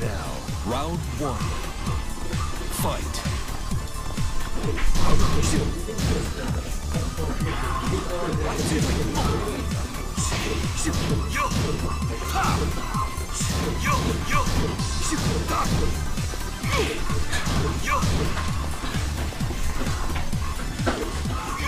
Now, round one. Fight.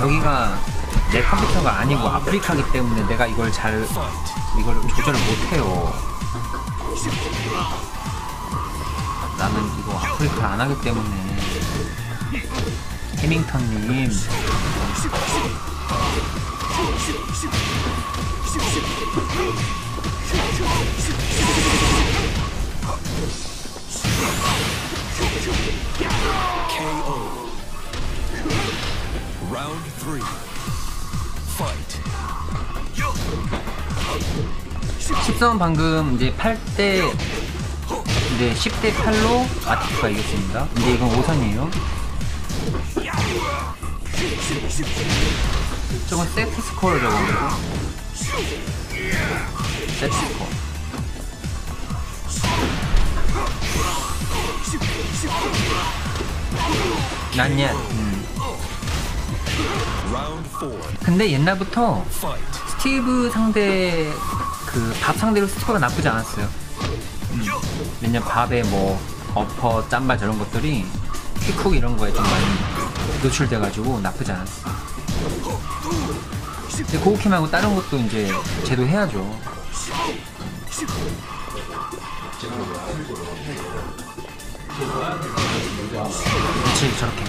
여기가 내 컴퓨터가 아니고 아프리카기 때문에 내가 이걸 이걸 조절을 못해요. 나는 이거 아프리카 안하기 때문에. 해밍턴님 KO. Round 3. Fight. 13 방금 이제 8대 이제 10대 8로 아티프가 이겼습니다. 근데 이건 5선이에요. 저건 세트 스코어를 적어보고 세트 스코어. 난냐. 근데 옛날부터 스티브 상대 그 밥 상대로 스코어가 나쁘지 않았어요. 왜냐면 밥에 뭐 어퍼, 짬발 저런 것들이 킥쿡 이런 거에 좀 많이 노출돼가지고 나쁘지 않았어. 근데 고우키 말고 다른 것도 이제 제도해야죠. 그치, 저렇게.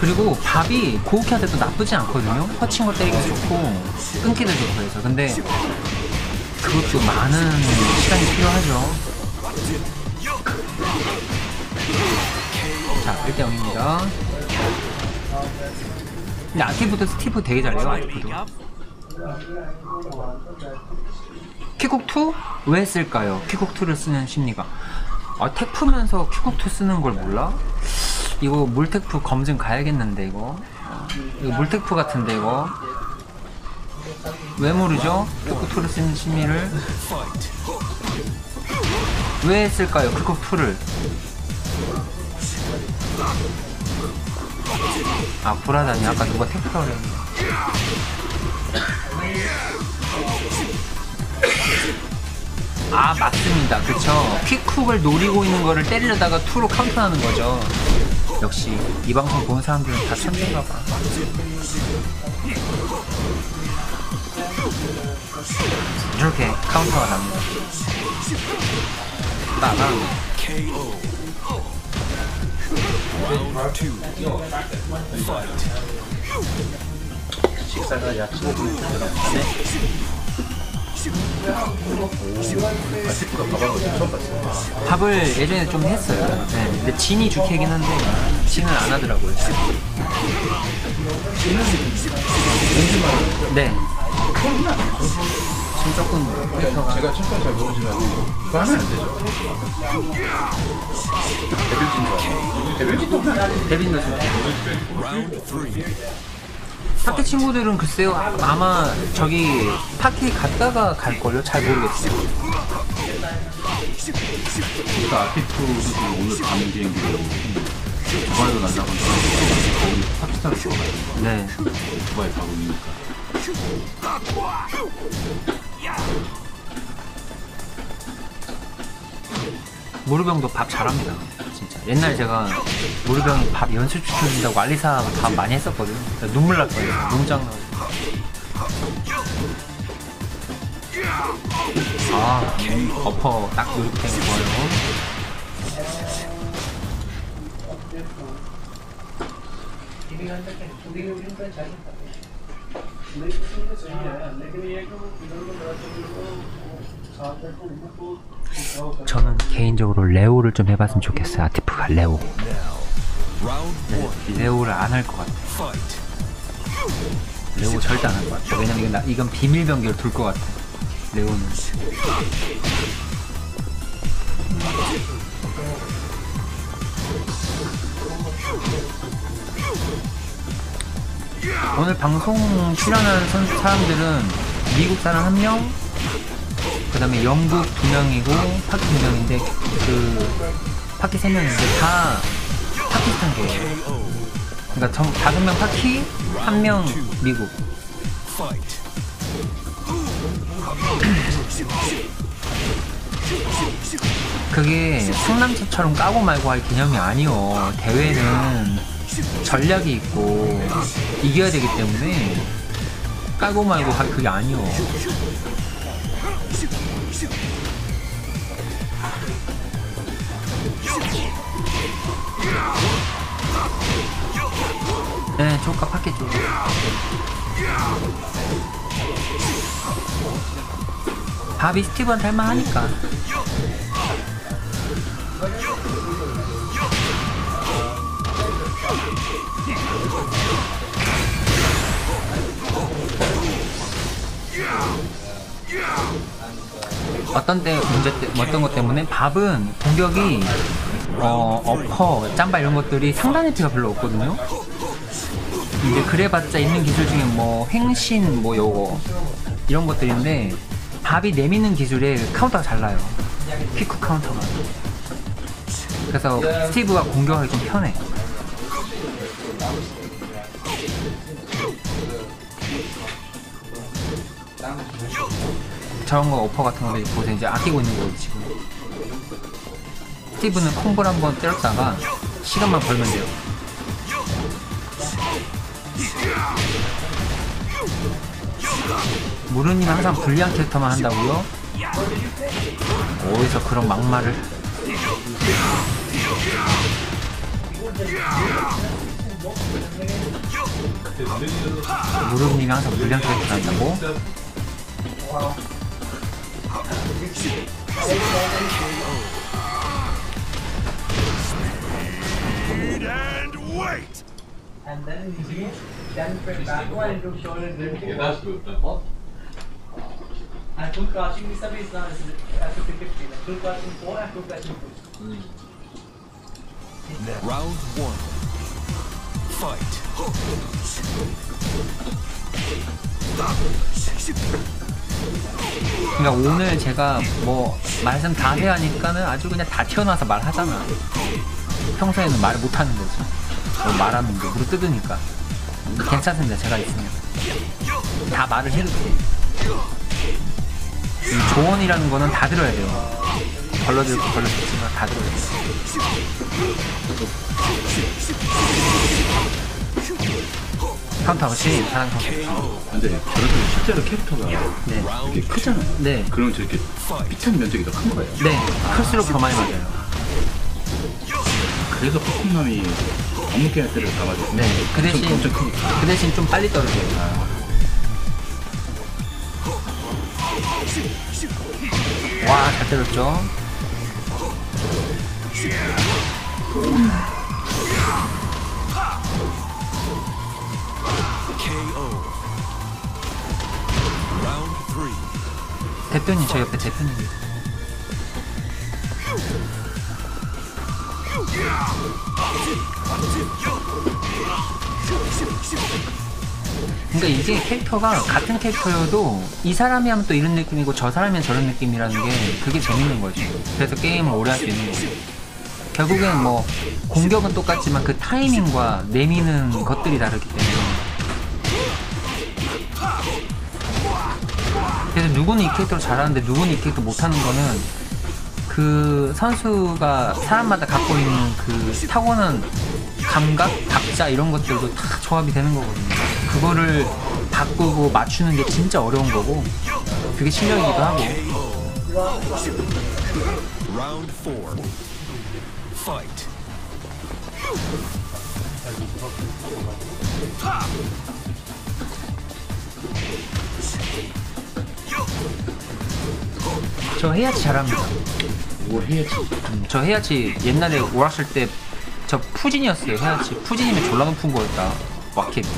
그리고 밥이 고우키한테도 나쁘지 않거든요. 퍼친 거 때리기 좋고 끊기도 좋고 그래서. 근데 그것도 많은 시간이 필요하죠. 자, 1대0입니다. 근데 아티프도 스티프 되게 잘해요. 아티프도 킥콕2? 왜 쓸까요? 킥콕2를 쓰는 심리가. 아, 테프면서 킥콕2 쓰는 걸 몰라? 이거 물테프 검증 가야겠는데. 이거 물테프 같은데. 이거 왜 모르죠? 킥콕2를 쓰는 심리를 왜 쓸까요? 킥콕2를. 아, 보라다니. 아까 누가 테프라고 그랬는데. 아, 맞습니다. 그쵸. 퀵쿡을 노리고 있는 거를 때리려다가 2로 카운터하는 거죠. 역시 이 방송 보는 사람들은 다 천재인가 봐. 이렇게 카운터가 납니다. 따당. 식사가 야채로 밥을 예전에 좀 했어요. 네. 근데 진이 주캐긴 한데 진은 안 하더라고요. 네. 지금 조금 제가 춤을 잘 모르지만 그거 하면 안 되죠. 데빌진도 파티 친구들은 글쎄요, 아마 저기 파티 갔다가 갈걸요? 잘 모르겠어요. 그러니까 아티프도 오늘 가는 비행기로 두바이로 날라간 거기 파키스탄을 지워가요. 네. 두바이 가고 있으니까. 모르병도 밥 잘합니다. 진짜. 옛날에 제가 모르병이 밥 연습시켜준다고 알리사 밥 많이 했었거든. 눈물 날 거예요. 농장 나고. 아, 버퍼 딱 이렇게 좋아요. 저는 개인적으로 레오를 좀 해봤으면 좋겠어요. 아티프가 레오. 네, 레오를 안 할 것 같아요. 레오 절대 안 할 것 같아요. 왜냐면 이건 비밀 병기를 둘 것 같아요. 레오는. 오늘 방송 출연한 선수 사람들은 미국 사람 1명, 그 다음에 영국 2명이고 파키 2명인데 파키 3명인데 다 파키스탄계예요. 그러니까 5명 파키, 1명 미국. 그게 상남자처럼 까고 말고 할 개념이 아니요. 대회는 전략이 있고 이겨야 되기 때문에 까고 말고 할 그게 아니요. 네, 조카 파켓 좀. 바비 스티브한테 할만하니까. 어떤 것 때문에 밥은 공격이 어퍼, 짬바 이런 것들이 상단 해피가 별로 없거든요. 근데 그래봤자 있는 기술 중에 뭐 횡신 뭐 요거 이런 것들인데, 밥이 내미는 기술에 카운터가 잘 나요. 퀵쿡 카운터가. 그래서 스티브가 공격하기 좀 편해. 저런 거 어퍼 같은 거 보세요. 이제 아끼고 있는 거예요 지금. 스티브는 콤보를 한번 때렸다가 시간만 벌면 돼요. 무르님 항상 불리한 캐릭터만 한다고요? 어디서 그런 막말을? 무르님이 항상 불리한 캐릭터만 한다고? 그러니까 오늘 제가 뭐 말씀 다해 하니까는 아주 그냥 다 튀어나와서 말하잖아. 평소에는 말 못하는 거죠. 말하는 게 무릎 뜯으니까. 괜찮습니다. 제가 있으면 다 말을 해도 돼. 조언이라는 거는 다 들어야 돼요. 걸러들고 걸러들지만 다 들어야 돼요. 카운터 없이 사랑 성격. 근데 그래도 실제로 캐릭터가 네. 이렇게 크잖아요. 네. 그럼 저렇게 밑에는 면적이 더 큰 거예요. 네. 클수록 더 많이 맞아요. 그래서 폭풍남이 어묵게할 때를 담아줘요. 네. 그 대신 좀 빨리 떨어져요. 와, 잘 때렸죠? 대표님, 저 옆에 대표님. 그러니까 이게 캐릭터가 같은 캐릭터여도 이 사람이 하면 또 이런 느낌이고 저 사람이 하면 저런 느낌이라는 게 그게 재밌는 거지. 그래서 게임을 오래 할 수 있는 거지. 결국엔 뭐 공격은 똑같지만 그 타이밍과 내미는 것들이 다르기 때문에. 그래서 누구는 이 캐릭터를 잘하는데 누구는 이 캐릭터 못하는 거는 그 선수가 사람마다 갖고 있는 그 타고난 감각, 각자 이런 것들도 다 조합이 되는 거거든요. 그거를 바꾸고 맞추는 게 진짜 어려운 거고 그게 실력이기도 하고. 저 해야지 잘합니다. 뭘 해야지? 저 해야지 옛날에 오락실 때 저 푸진이었어요. 해야지 푸진이면 졸라 높은 거였다. 와켓 때.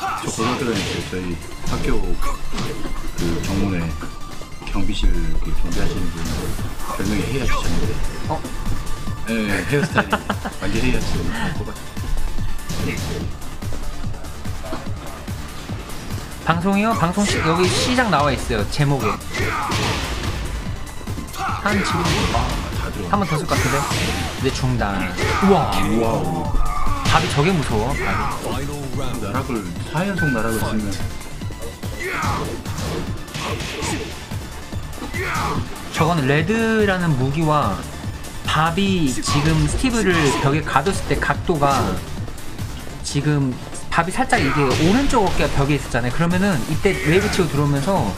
저 고등학교 다닐 때 저희 학교 그 정문에 경비실 그 경비하시는 분 별명이 헤이아치 쳤는데. 어? 네, 헤어스타일이 완전 헤이아치. 방송이요? 방송 여기 시작 나와 있어요. 제목에. 한 지금 한 번 더 쓸 것 같은데. 이제 중단. 우와. 우와. 밥이 저게 무서워. 나락을 4연속 나락을 쓰면 저건 레드라는 무기와 밥이 지금 스티브를 벽에 가뒀을 때 각도가 지금 밥이 살짝 이게 오른쪽 어깨가 벽에 있었잖아요. 그러면은 이때 웨이브 치고 들어오면서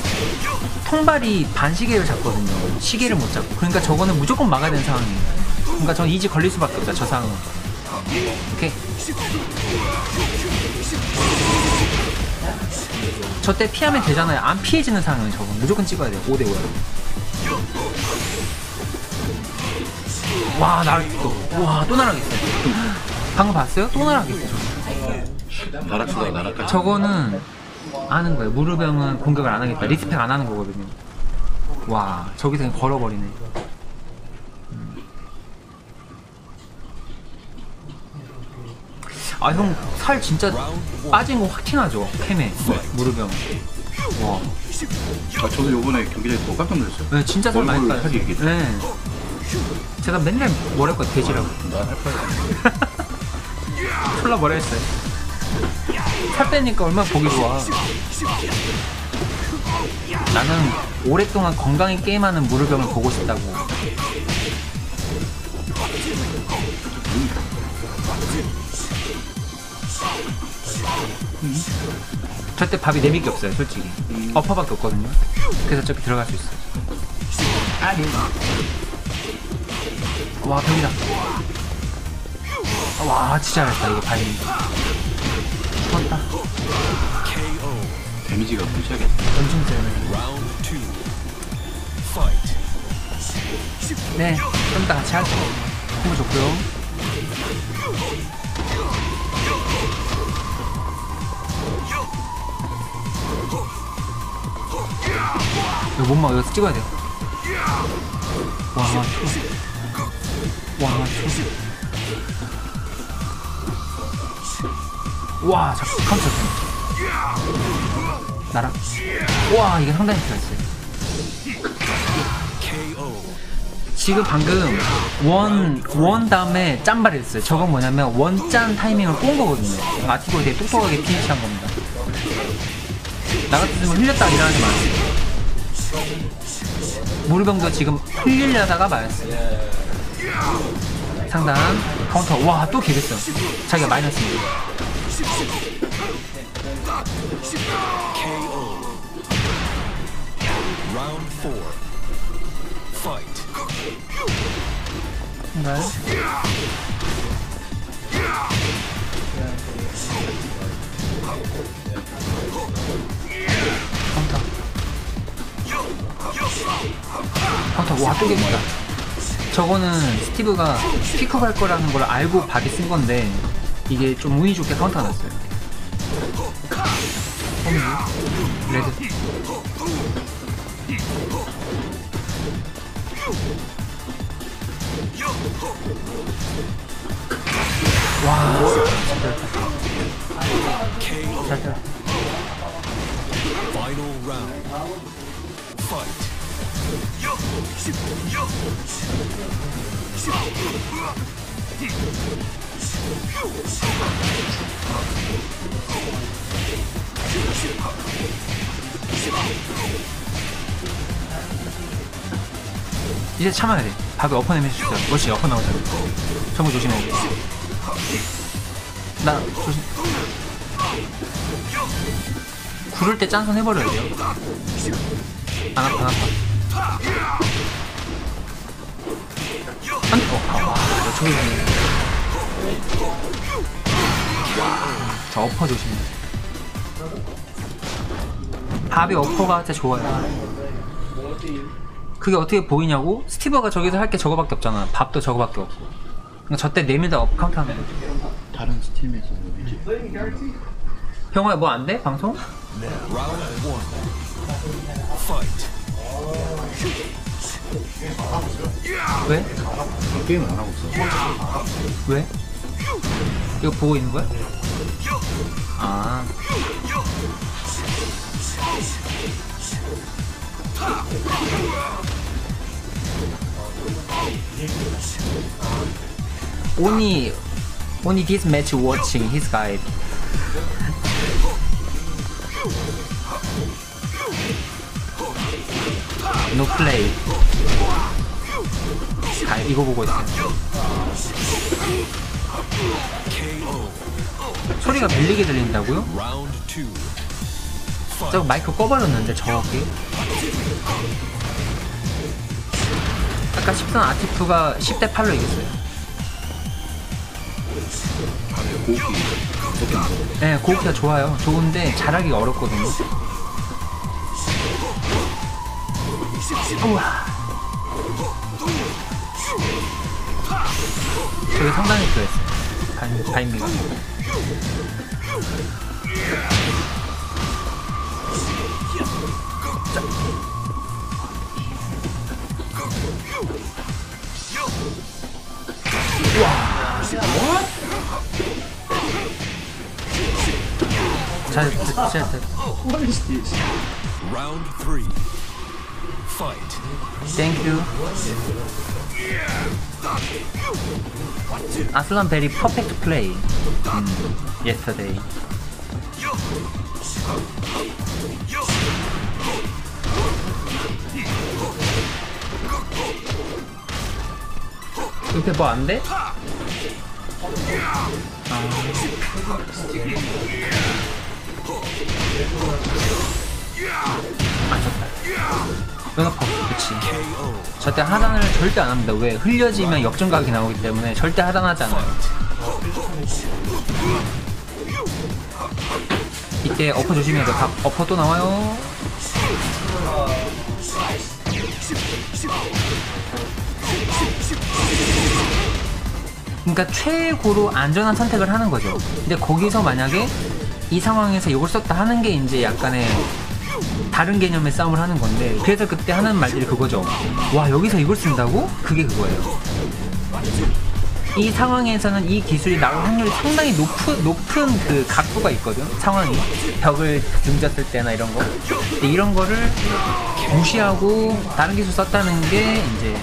통발이 반시계를 잡거든요. 시계를 못 잡고. 그러니까 저거는 무조건 막아야 되는 상황이에요. 그러니까 전 이지 걸릴 수밖에 없다. 저 상황은. 오케이. 저 때 피하면 되잖아요. 안 피해지는 상황이에요. 저거 무조건 찍어야 돼요. 5대5야. 와 날아갔어. 와 또 날아갔어. 방금 봤어요? 또 날아갔어. 나락수가 나락까지. 저거는 아는 거예요. 무르병은 공격을 안 하겠다. 리스펙 안 하는 거거든요. 와 저기서 그냥 걸어버리네. 아 형 살 진짜 빠진 거 확 티나죠? 캠에 무릎병. 와. 아 저도 요번에 경기장에서 깜짝 놀랐어요. 네 진짜 살 많이 빠졌어요. 네. 제가 맨날 뭐랄까 돼지라고. 나 할 거야. 졸라 뭐랬어요. 살 빼니까 얼마나 보기 좋아. 나는 오랫동안 건강히 게임하는 무릎병을 보고 싶다고. 저때 밥이 내밀게 없어요 솔직히. 어퍼밖에 없거든요. 그래서 저기 들어갈 수 있어요. 아니 와 벽이다. 와 진짜 잘했다. 이거 바이 죽었다. 데미지가 무지하게 엄청 세네. 네 좀 이따 같이 할게요. 너무 좋고요. 이거 못 막아. 여기서 찍어야 돼. 와, 추워. 와, 추워. 와, 잠깐 카운터. 나랑. 와, 이게 상당히 필요했어요. 지금 방금 원 다음에 짠발이 됐어요. 저건 뭐냐면 원짠 타이밍을 꼰 거거든요. 아티보이 되게 똑똑하게 피니시한 겁니다. 나 같으면 흘렸다 일어나지 마세요. 무르병도 지금 흘리려다가 말았어요. 상단 카운터. 와 또 개겠어. 자기가 마이너스입니다. 네. 카운터. 카운터. 와 또 개구다. 저거는 스티브가 피크 갈 거라는 걸 알고 박이 쓴 건데 이게 좀 운이 좋게 카운터가 났어요. 레드. 와 진짜 잘 들어. 이제 참아야 돼. 밥에 어퍼 내밀 수 있어. 멋있지. 어퍼 나오잖아. 전부 조심해. 나 조심. 구를 때 짠손 해버려야 돼요. 안 아파, 안 아파. 안, 아, 저기 자, 어퍼 조심해. 밥이 어퍼가 진짜 좋아요. 그게 어떻게 보이냐고? 스티버가 저기서 할 게 저거밖에 없잖아. 밥도 저거밖에 없고. 그러니까 저때 내밀다 업 카운트 하면 다른 스팀에서 형아 뭐 안 돼? 방송? 네. 왜? 게임을 안 하고 있어. 왜? 이거 보고 있는 거야? 아. Only this match watching his guide. No play. 아, 이거 보고 있어. 소리가 밀리게 들린다고요? 저 마이크 꺼버렸는데 저기 아까 10선 아티프가 10대 8로 이겼어요. 네, 고기가 좋아요. 좋은데 잘하기가 어렵거든요. 우와. 저게 상당히 좋아했어요. 바인비가 What is this? Round 3. Fight. Thank you. Aslan very perfect play yesterday. 이렇게 뭐 안 돼? 맞았다. 연합하고, 그치. 절대 하단을 절대 안 합니다. 왜? 흘려지면 역전각이 나오기 때문에 절대 하단하지 않아요. 이때 어퍼 조심해야 돼. 어퍼 또 나와요. 그러니까 최고로 안전한 선택을 하는 거죠. 근데 거기서 만약에 이 상황에서 이걸 썼다 하는 게 이제 약간의 다른 개념의 싸움을 하는 건데, 그래서 그때 하는 말들이 그거죠. 와, 여기서 이걸 쓴다고? 그게 그거예요. 이 상황에서는 이 기술이 나올 확률이 상당히 높은 그 각도가 있거든. 상황이 벽을 등졌을 때나 이런 거. 근데 이런 거를 무시하고 다른 기술 썼다는 게 이제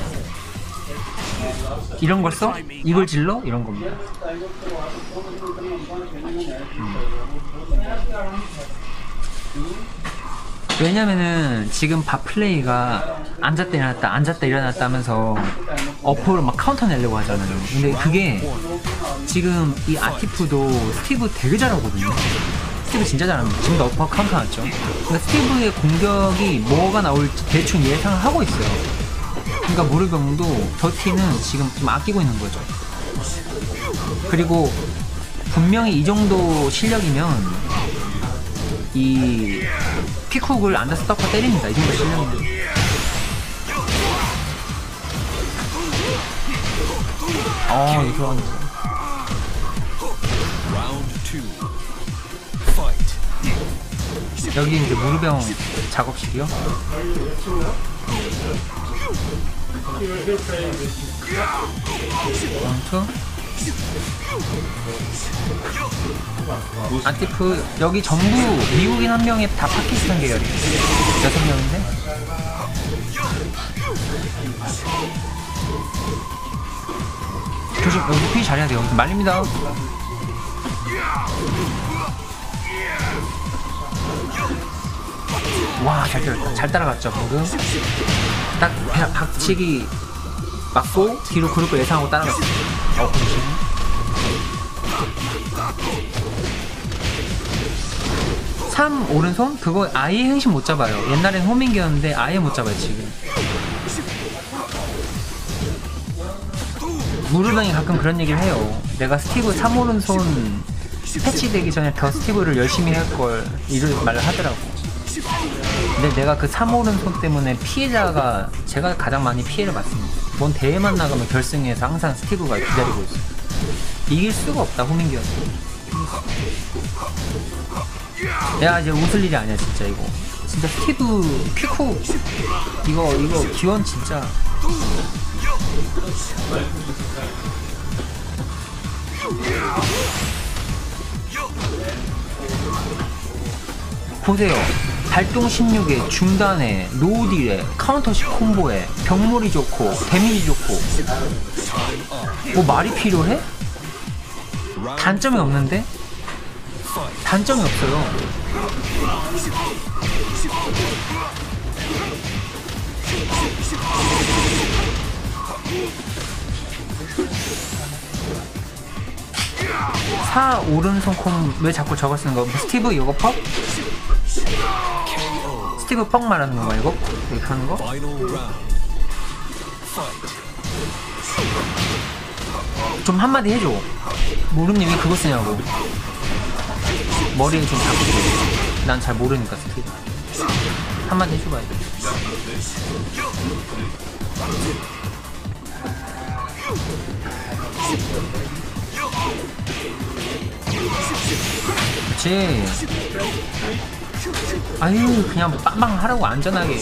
이런 걸 써? 이걸 질러? 이런 겁니다. 왜냐면은 지금 밥 플레이가 앉았다 일어났다 앉았다 일어났다 하면서 어퍼를 막 카운터 내려고 하잖아요. 근데 그게 지금 이 아티프도 스티브 되게 잘하거든요. 스티브 진짜 잘합니다. 지금도 어퍼 카운터 났죠. 그러니까 스티브의 공격이 뭐가 나올지 대충 예상하고 있어요. 그러니까 모르병도 저 팀은 지금 좀 아끼고 있는 거죠. 그리고 분명히 이 정도 실력이면 이 픽훅을 앉아서 떡과 때립니다. 이 정도 실력이면. 아, 이거 하는 거. 여기 이제 무르병 작업실이요. 원투 아티프 여기 전부 미국인 한 명에 다 파키스탄 계열이에요. 6명인데 조심, 여기 피해 잘해야 돼요. 말립니다. 와, 잘 때렸다. 잘 따라갔죠, 방금. 딱 박치기 맞고 뒤로 그룹을 예상하고 따라갔어. 어, 그렇지. 3 오른손? 그거 아예 행신 못 잡아요. 옛날엔 호밍기였는데 아예 못 잡아요 지금. 무르방이 가끔 그런 얘기를 해요. 내가 스티브 3 오른손 패치되기 전에 더 스티브를 열심히 할걸, 이런 말을 하더라고. 근데 내가 그 3 오른손 때문에 피해자가, 제가 가장 많이 피해를 받습니다. 뭔 대회만 나가면 결승에서 항상 스티브가 기다리고 있어. 이길 수가 없다 호밍기였어. 야 이제 웃을 일이 아니야 진짜. 이거 진짜 스티브 퀵호 이거 기원 진짜. 보세요. 발동 16에 중단에 로우딜에 카운터식 콤보에 병물이 좋고 데미지 좋고 뭐 말이 필요해? 단점이 없는데? 단점이 없어요. 사 오른손 콤 왜 자꾸 저거 쓰는 거야? 스티브 이거 퍽? 스티브 퍽 말하는 건가 이거? 이렇게 하는 거? 좀 한마디 해줘. 모름님이 그거 쓰냐고. 머리는 좀 잡고. 난 잘 모르니까 스티브. 한마디 해줘봐야 돼. 그치. 아유 그냥 빵빵 하라고 안전하게.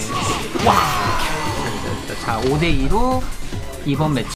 와. 자 5대2로 이번 매치